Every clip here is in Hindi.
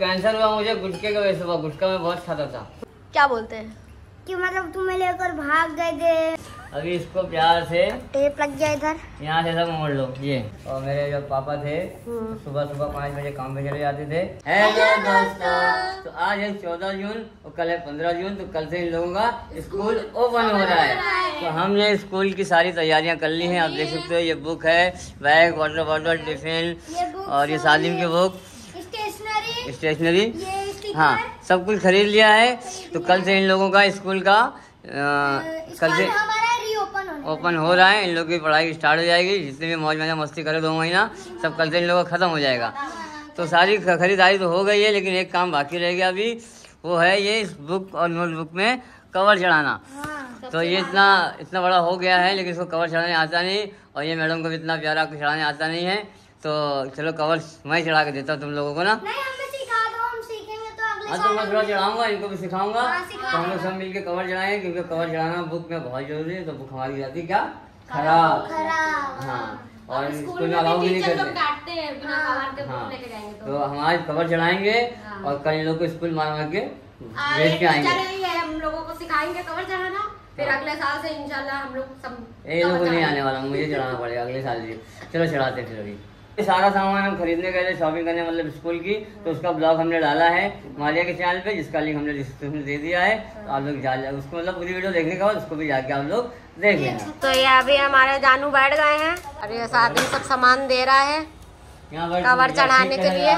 कैंसर हुआ मुझे गुटके का वैसे हुआ, गुटका मैं बहुत खाता था। क्या बोलते हैं कि मतलब तुम्हें लेकर भाग गए थे। अभी इसको प्यार से टेप लग गया इधर, यहाँ से सब मोड़ लो ये। और मेरे जो पापा थे सुबह सुबह 5 बजे काम पे चले जाते थे। हेलो दोस्तों, तो आज है 14 जून और कल है 15 जून, तो कल से इन लोगों का स्कूल ओपन हो रहा है। तो हमने स्कूल की सारी तैयारियाँ कर ली हैं। आप देख सकते हो ये बुक है, बैग, वाटर बॉटल, टिफिन और ये सादिम की बुक, स्टेशनरी, हाँ सब कुछ खरीद लिया है। तो कल से इन लोगों का स्कूल का कल से ओपन हो रहा है। इन लोगों की पढ़ाई स्टार्ट हो जाएगी। जितने भी मौज मजा मस्ती करे 2 महीना सब कल से इन लोगों का खत्म हो जाएगा। तो सारी खरीदारी तो हो गई है, लेकिन एक काम बाकी रह गया अभी, वो है ये इस बुक और नोटबुक में कवर चढ़ाना। तो ये इतना बड़ा हो गया है लेकिन इसको कवर चढ़ाने आता नहीं, और ये मैडम को भी इतना प्यारा चढ़ाने आता नहीं है। तो चलो कवर मैं चढ़ा के देता हूँ तुम लोगों को ना। हाँ तो मैं थोड़ा चढ़ाऊंगा, इनको भी सिखाऊंगा। तो हम लोग सब मिलके कवर चढ़ाएंगे, क्योंकि कवर चढ़ाना बुक में बहुत जरूरी है। तो बुक हमारी जाती क्या खराब, हाँ, और स्कूल में अलाउ भी नहीं करते हैं। हाँ, तो हम आज कवर चढ़ाएंगे और कल लोग को स्कूल मार के भेज के आएंगे। हम लोगों को सिखाएंगे कवर चढ़ाना, फिर अगले साल से इंशाल्लाह हम लोग सब। ये लोग नहीं आने वाला, मुझे चढ़ाना पड़ेगा अगले साल जी। चलो चढ़ाते हैं। फिर अभी सारा सामान हम खरीदने गए थे, शॉपिंग करने मतलब स्कूल की, तो उसका ब्लॉग हमने डाला है मारिया के चैनल पे, जिसका लिंक हमने डिस्क्रिप्शन दे दिया है। तो आप लोग जा उसको मतलब पूरी वीडियो देखने का, उसको भी जाके आप लोग देख लेना। तो ये अभी हमारे जानू बैठ गए हैं, अरे शादी सब सामान दे रहा है कवर चढ़ाने के लिए।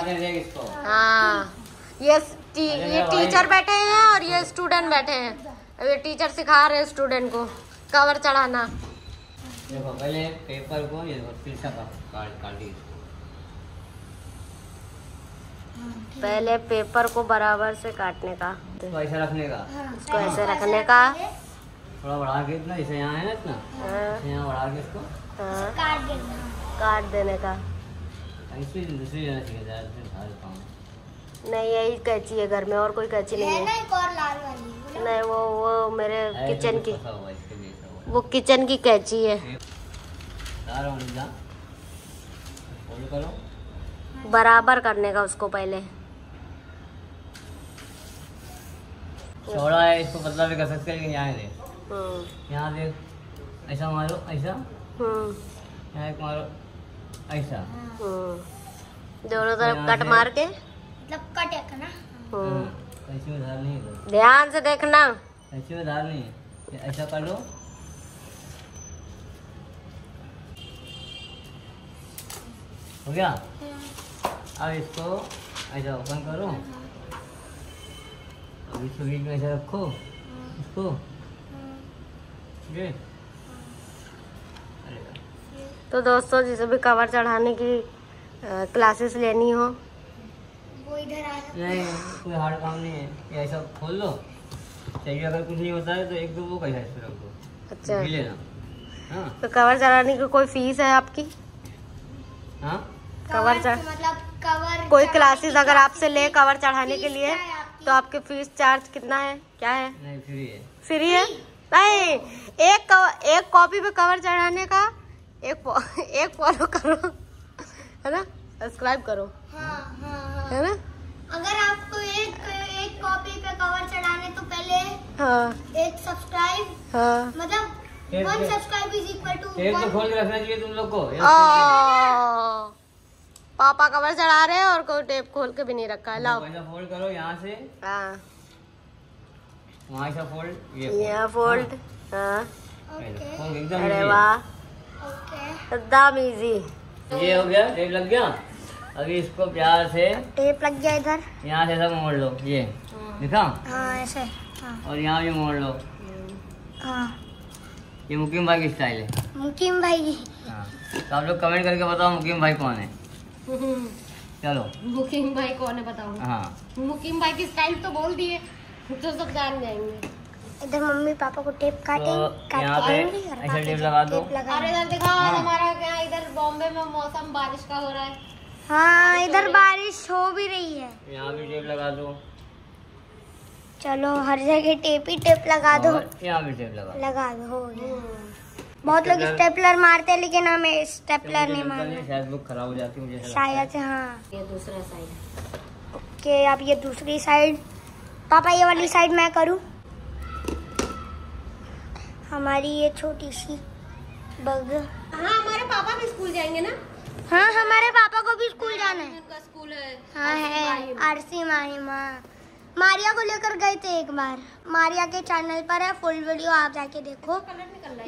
हाँ ये टीचर बैठे हैं और ये स्टूडेंट बैठे हैं। अभी टीचर सिखा रहे स्टूडेंट को कवर चढ़ाना। देखो पहले पेपर को ये पहले पेपर को बराबर से काटने का, इसको ऐसे रखने का, इसको ऐसे रखने का, थोड़ा बढ़ा के इतना, इसे यहाँ है ना इतना, यहाँ बढ़ा के इसको काट देने का। ऐसे दूसरी जगह से नहीं, यही कैंची है घर में, और कोई कैंची नहीं है। नहीं वो मेरे किचन की, वो किचन की कैंची है। बराबर करने का उसको, पहले चौड़ा है इसको पतला भी कर सकते हैं, लेकिन यहाँ देख, ऐसा मारो, ऐसा मारो, ऐसा दोनों तरफ कट मार के, मतलब कट है ना। ऐसे में धार नहीं है, ध्यान से देखना, ऐसे में धार नहीं है। ऐसा कर लो, हो गया। अब इसको ऐसा ओपन करो, अब इसको बीच में ऐसा रखो, इसको ये। तो दोस्तों जिसे भी कवर चढ़ाने की क्लासेस लेनी हो, वो इधर आ जाओ। नहीं कोई हार्ड काम नहीं है, ये ऐसा खोल लो। चाहिए अगर कुछ नहीं होता है तो 1-2 वो कैसा इसमें रख दो, अच्छा लेना। हाँ तो कवर चढ़ाने की कोई फीस है आपकी? हाँ कवर चढ़ मतलब कवर कोई क्लासेस अगर आपसे ले कवर चढ़ाने के लिए, तो आपके फीस चार्ज कितना है, क्या है? नहीं फ्री है, फ्री है। नहीं एक कॉपी पे कवर चढ़ाने का एक फॉलो करो, है ना, सब्सक्राइब करो। हाँ, हाँ, हाँ। है ना, अगर आपको एक कॉपी पे कवर चढ़ाने तो पहले एक सब्सक्राइब, मतलब 1 सब्सक्राइब इक्वल टू 1 खोल के रखना चाहिए तुम लोग को। पापा कवर चढ़ा रहे हैं और कोई टेप खोल के भी नहीं रखा है। लाओ ऐसा फोल्ड करो यहाँ से, वहाँ से फोल्ड, ये फोल्ड, एकदम। अरे वाह, एकदम इजी। ये हो गया, टेप लग गया। अभी इसको प्यार से टेप लग गया इधर, यहाँ से सब मोड़ लो ये, देखा ऐसे, और यहाँ भी मोड़ लो। ये मुकीम भाई की स्टाइल है, मुकीम भाई। हाँ तो आप लोग कमेंट करके बताओ मुकीम भाई कौन है। चलो मुकीम भाई कौन है बताओ। हाँ मुकीम भाई की स्टाइल तो बोल दिए तो सब जान जाएंगे। इधर मम्मी पापा को टेप काटेंगे, ऐसे टेप लगा दो। अरे इधर देखो हमारा क्या, इधर बॉम्बे में मौसम बारिश का हो रहा है। हाँ इधर बारिश हो भी रही है, यहाँ भी टेप लगा दो। चलो हर जगह टेप ही टेप लगा दो, यहाँ भी टेप लगा दो। बहुत लोग स्टेपलर मारते हैं, लेकिन हमें स्टेपलर नहीं मारना, शायद बुक खराब हो जाती है मुझे शायद। हाँ ये दूसरा साइड कि अब ये दूसरी साइड, पापा ये वाली साइड मैं करूँ। हमारी ये छोटी सी बग। हाँ हमारे पापा भी स्कूल जाएंगे ना। हाँ हमारे पापा को भी स्कूल जाना है, उनका स्कूल है। हाँ है आरसी माहिमा, मारिया को लेकर गए थे एक बार। मारिया के चैनल पर है फुल वीडियो, आप जाके देखो,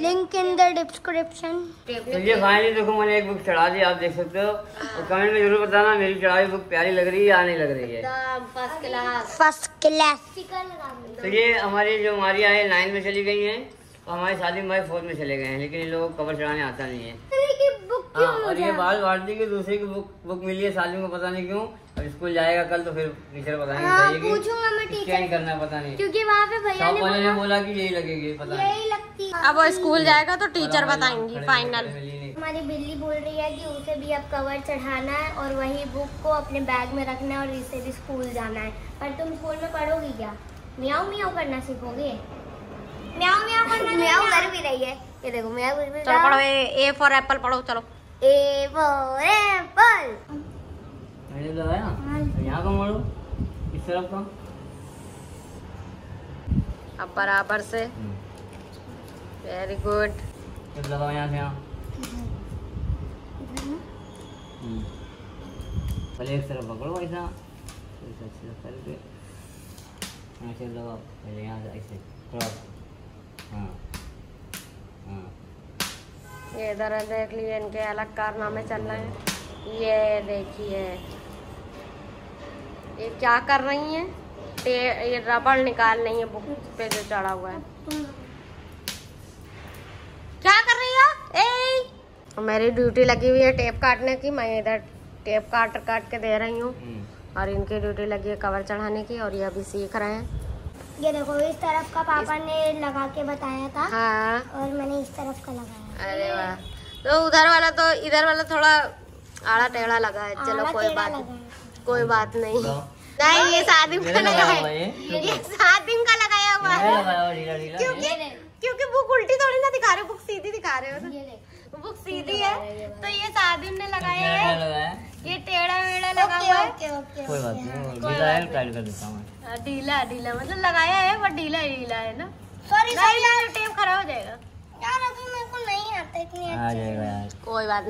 लिंक इन द डिस्क्रिप्शन। चलिए फाइनली देखो मैंने एक बुक चढ़ा दी, आप देख सकते हो। और कमेंट में जरूर बताना मेरी चढ़ाई बुक प्यारी लग रही है या नहीं लग रही है। First class, first class. तो ये हमारी जो मारिया है 9 में चली गई है, और हमारे सादिम भाई 4 में चले गए हैं, लेकिन इन लोगों को कवर चढ़ाने आता नहीं है। हाँ, और ये बाल वार्डी की दूसरी की बुक मिली है सादिम को, पता नहीं क्यों। अब स्कूल जाएगा कल तो फिर टीचर पता नहीं बताएगी, क्या करना पता नहीं, क्योंकि वहाँ पे भैया ने बोला कि यही लगेगी, पता नहीं। अब वो स्कूल जाएगा तो टीचर बताएंगी फाइनल। हमारी बिल्ली बोल रही है कि उसे भी अब कवर चढ़ाना है और वही बुक को अपने बैग में रखना है और इसे भी स्कूल जाना है। पर तुम स्कूल में पढ़ोगी क्या? म्याऊ म्याऊ करना सीखोगे? म्याऊ म्याऊ करना, म्याऊ कर भी रही है, ये देखो म्याऊ कर भी। चलो पढ़ो, ए फॉर एप्पल पढ़ो। चलो ए फॉर एप्पल। मैंने लगाया यहाँ का मोड़ो इस तरफ का, अब बराबर से। वेरी गुड, लगाओ यहाँ से। यहाँ पहले एक तरफ पकड़ो ऐसा, ऐसा करके यहाँ से लगाओ, पहले यहाँ से ऐसे क्रॉस। हाँ हाँ, ये इधर देख लिए, इनके अलग कारनामे चल रहे हैं। ये देखिए ये क्या कर रही है, ये रबड़ निकाल रही है बुक पे जो चढ़ा हुआ है। क्या कर रही हो? ए मेरी ड्यूटी लगी हुई है टेप काटने की, मैं इधर टेप काट के दे रही हूँ, और इनकी ड्यूटी लगी है कवर चढ़ाने की, और ये अभी सीख रहे हैं। ये देखो इस तरफ का पापा ने लगा के बताया था। हाँ। और मैंने इस तरफ का लगाया। अरे वाह, तो उधर वाला तो इधर वाला थोड़ा आड़ा टेढ़ा लगा है। चलो कोई बात नहीं। नहीं ये सादिम का लगाया, ये सादिम का लगाया हुआ है, क्योंकि बुक उल्टी थोड़ी ना दिखा रहे, बुक सीधी दिखा रहे हो। बुक सीधी है तो ये सादिम ने लगाया है, ये टेढ़ा वेढ़ा लगा हुआ है। कोई बात नहीं, ढीला है टाइट कर देता हूं। ढीला मतलब लगाया है पर ढीला है ना। सॉरी सॉरी टेप खराब हो जाएगा यार, अभी मेरे को नहीं आता इतनी। आ जाएगा यार, कोई बात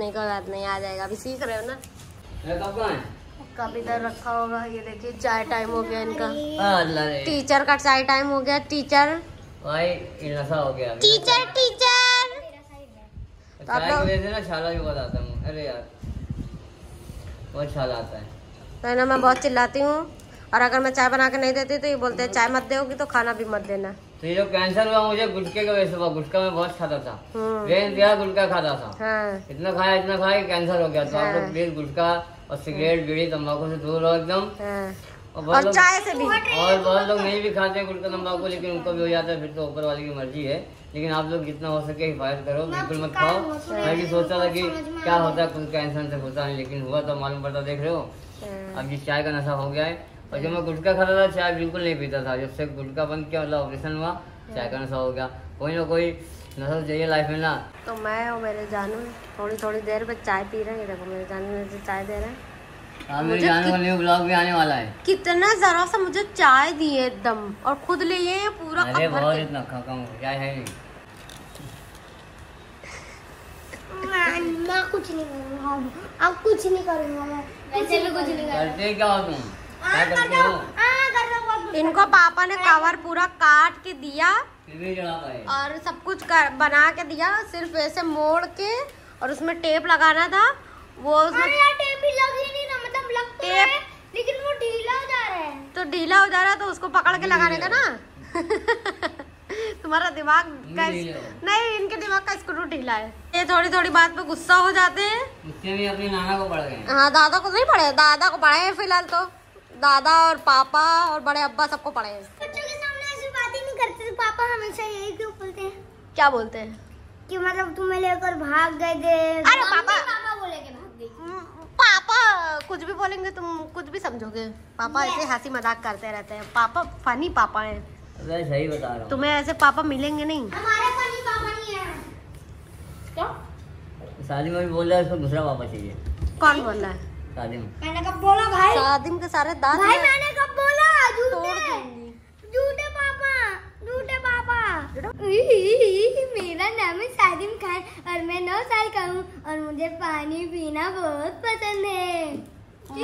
नहीं आ जाएगा, अभी सीख रहे हो ना। कब इधर रखा होगा। ये देखिए चाय टाइम हो गया इनका, टीचर का चाय टाइम हो गया। टीचर भाई हो गया, टीचर तो आप लोग छाला भी बताता हूँ। अरे यार बहुत छाला आता है तो ना, मैं बहुत चिल्लाती हूँ, और अगर मैं चाय बना के नहीं देती तो ये बोलते हैं चाय मत दोगी तो खाना भी मत देना। तो ये जो कैंसर हुआ मुझे गुटके का वजह से हुआ, गुटका मैं बहुत खाता था, रेन दिया गुटका खाता था। हाँ। इतना खाया कैंसर हो गया। तो आप लोग प्लीज गुटका और सिगरेट बीड़ी तम्बाकू से दूर रहो एकदम, और चाय से भी। और बहुत लोग नहीं भी खाते हैं गुटका तम्बाकू, लेकिन उनको भी हो जाता है, फिर तो ऊपर वाले की मर्जी है। लेकिन आप लोग जितना हो सके हिफाजत करो, बिल्कुल मत खाओ। मैं भी सोचता था कि क्या होता है, कुछ कैंसर से होता नहीं, लेकिन हुआ तो मालूम पड़ता, देख रहे हो। अब ये चाय का नशा हो गया है, और जब मैं गुटखा खाता था चाय बिल्कुल नहीं पीता था। जब से गुटखा बंद किया, मतलब ऑपरेशन हुआ, चाय का नशा हो गया। कोई ना कोई नशा चाहिए लाइफ में ना। तो मैं और मेरे जानू थोड़ी देर पर चाय पी रहे हैं। देखो मेरे जानू मुझे चाय दे रहे हैं। मेरे जानू का न्यू ब्लॉग भी आने वाला है। कितना जरा सा मुझे चाय दी है एकदम, और खुद ले पूरा। अरे बहुत इतना चाय है नहीं, कुछ नहीं करूँगा, अब कुछ नहीं करूँगा मैं, वैसे भी कुछ नहीं करते। क्या हो तुम? इनको पापा ने कवर पूरा काट के दिया और सब कुछ बना के दिया, सिर्फ ऐसे मोड़ के, और उसमें टेप लगाना था वो। उसमें टेप भी लग ही नहीं ना, मतलब लग तो है लेकिन वो ढीला हो जा रहा है। तो ढीला हो जा रहा है तो उसको पकड़ के लगाने का ना। तुम्हारा दिमाग का नहीं, इनके दिमाग का स्क्रू ढीला है। ये थोड़ी बात पे गुस्सा हो जाते हैं। इससे भी अपने नाना को पड़ गए। हाँ दादा को नहीं पड़े, दादा को पड़े हैं फिलहाल तो, दादा और पापा और बड़े अब्बा सबको पढ़े। बच्चों के सामने ऐसी बात ही नहीं करते, पापा हमेशा यही क्यों बोलते हैं? क्या बोलते हैं? कि मतलब तुम्हें लेकर भाग गए थे। अरे पापा बोलेंगे भाग गए, पापा कुछ भी बोलेंगे, तुम कुछ भी समझोगे। पापा ऐसे हंसी मजाक करते रहते हैं, पापा फनी पापा है। मैं सही बता रहा हूँ, तुम्हें ऐसे पापा मिलेंगे नहीं। हमारे फनी पापा नहीं है। क्या साली मम्मी बोल रहा है, उसको दूसरा पापा चाहिए। कौन बोल रहा है? सादिम, मैंने कब बोला भाई? सादिम के सारे दांत भाई मैंने कब बोला? झूठे पापा, झूठे पापा। मेरा नाम है सादिम खान और मैं 9 साल का हूँ और मुझे पानी पीना बहुत पसंद है,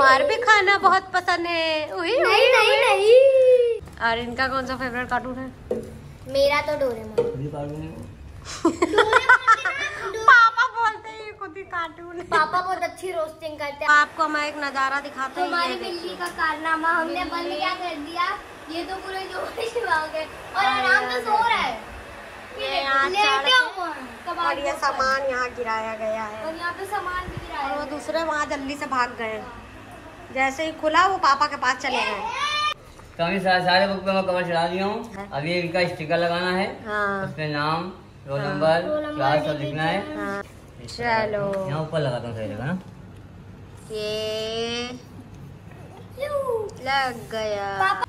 मार भी खाना बहुत पसंद है। नहीं नहीं नहीं। और इनका कौन सा फेवरेट कार्टून है? मेरा तो डोरेमोन। पापा बोलते हैं खुद ही कार्टून। पापा बहुत अच्छी रोस्टिंग करते हैं। आपको हम एक नजारा दिखाते हैं, हमारी बिल्ली का कारनामा। हमने बंद क्या कर दिया, ये तो पूरे जोड़े छिपा गए और आराम से सो रहा है। और ये सामान यहाँ गिराया गया है और यहाँ पे सामान भी गिराया और वो दूसरे वहाँ जल्दी से भाग गए। जैसे ही खुला वो पापा के पास चले गए। सारे बुक पे मैं कवर चढ़ा दिया हूँ। अभी इनका स्टिकर लगाना है, उसमें नाम, रोल नंबर, क्लास सब लिखना है। चलो यहाँ ऊपर लगाता हूँ, सही लगा ना? ये लग गया।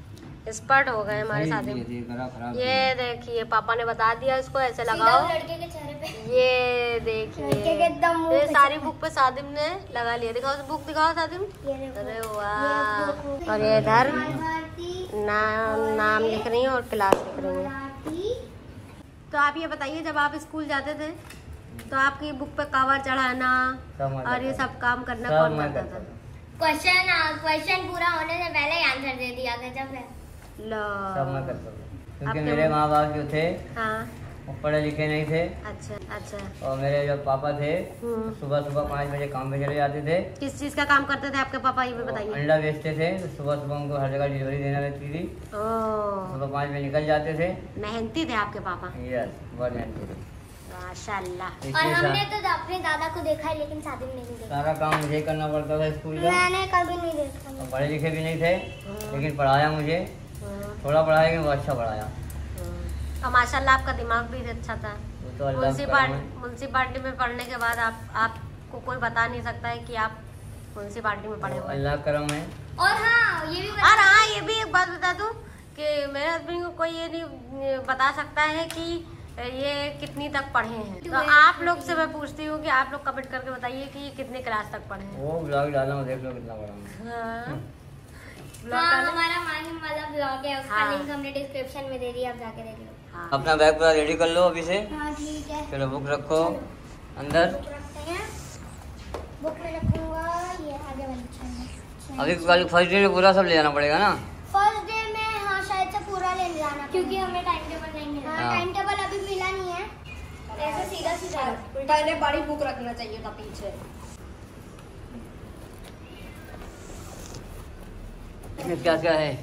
एक्सपर्ट हो गए हमारे साथ। ये देखिए पापा ने बता दिया इसको ऐसे लगाओ। ये देखिए ये सारी बुक पे सादिम ने लगा लिया। दिखाओ उस बुक, दिखाओ सादिम। अरे वाह। और ये इधर नाम लिख रही है और क्लास लिख रही है। तो आप ये बताइए, जब आप स्कूल जाते थे तो आपकी बुक पे कवर चढ़ाना और ये सब काम करना कौन करता था? क्वेश्चन पूरा होने से पहले आंसर दे दिया था। जब सब मैं करता था क्योंकि मेरे माँ बाप जो थे वो पढ़े लिखे नहीं थे। अच्छा अच्छा। और मेरे जो पापा थे सुबह 5 बजे काम पे चले जाते थे। किस चीज का काम करते थे आपके पापा, ये भी बताइए? अंडा बेचते थे। सुबह उनको हर जगह डिलीवरी देना रहती थी। सुबह 5 बजे निकल जाते थे। मेहनती थे आपके पापा? यस, बहुत मेहनती थे माशाल्लाह। और हमने तो अपने दादा को देखा है लेकिन सादिम नहीं देखा। सारा काम मुझे करना पड़ता था स्कूल का। मैंने कभी नहीं देखा। पढ़े लिखे भी नहीं थे लेकिन पढ़ाया मुझे, थोड़ा पढ़ाया कि वो अच्छा पढ़ाया। और माशाल्लाह आपका दिमाग भी अच्छा था। तो म्युनिसिपाल्टी में पढ़ने के बाद आपको कोई बता नहीं सकता है कि आप म्युनिसिपाल्टी में पढ़े। अल्लाह करम है। और हाँ ये भी एक बात बता दूं कि मेरे हस्बैंड को कोई ये नहीं बता सकता है कि ये कितनी तक पढ़े हैं। तो आप लोग से मैं पूछती हूँ कि आप लोग कमेंट करके बताइए कि कितने क्लास तक पढ़े हैं। वो ब्लॉग डाला देख लो कितना पढ़ा। हमारा माहिम वाला ब्लॉग है, उसका लिंक हमने डिस्क्रिप्शन में दे दिया, आप जाके देख लो। अपना बैग पूरा रेडी कर लो अभी से। ठीक है। चलो बुक रखो अंदर। बुक रखते हैं। बुक में रखूंगा ये आगे वाली। अभी फर्स्ट डे में पूरा सब ले जाना पड़ेगा ना? फर्स्ट डे में हाँ शायद से पूरा ले जाना क्योंकि हमें टाइम टेबल नहीं मिला। टाइम टेबल अभी मिला नहीं है। ऐसे सीधा सीधा पहले बड़ी बुक रखना चाहिए था पीछे। क्या क्या है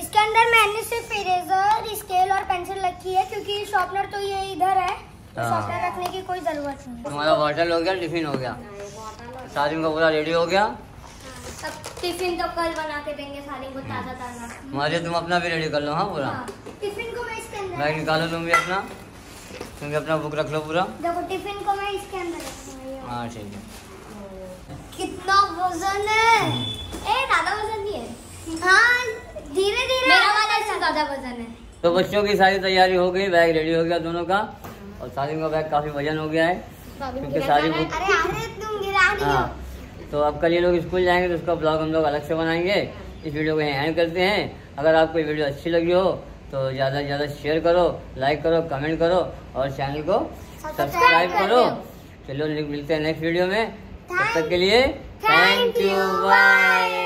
इसके अंदर? मैंने सिर्फ इरेजर, स्केल और पेंसिल रखी है क्योंकि शॉर्पनर तो ये इधर है, शॉर्पनर रखने की कोई जरूरत नहीं। तुम्हारा बॉटल हो गया, टिफिन हो गया, सादिम का पूरा रेडी हो गया। सब टिफिन तो कल बना के देंगे सादिम को ताजा ताजा। मारिया तुम अपना भी रेडी कर लो। हाँ पूरा टिफिन को मैं इसके अंदर बैग निकालो। तुम भी अपना, बुक रख लो पूरा। देखो टिफिन को मैं इसके अंदर रखूंगी। हाँ ठीक है। कितना वजन है? ए दादा वजन नहीं है। हाँ धीरे धीरे मेरा वाला इससे ज़्यादा वजन है। तो बच्चों की सारी तैयारी हो गई, बैग रेडी हो गया दोनों का। और सादिम का बैग काफी वजन हो गया है क्योंकि सारी बुक। अरे तुम गिरा दियो। हाँ तो अब कल ये लोग स्कूल जाएंगे तो उसका ब्लॉग हम लोग अलग से बनाएंगे। इस वीडियो को यहीं एंड करते हैं। अगर आपको ये वीडियो अच्छी लगी हो तो ज़्यादा से ज़्यादा शेयर करो, लाइक करो, कमेंट करो और चैनल को सब्सक्राइब करो। चलो मिलते हैं नेक्स्ट वीडियो में, तब तक के लिए थैंक यू, बाय।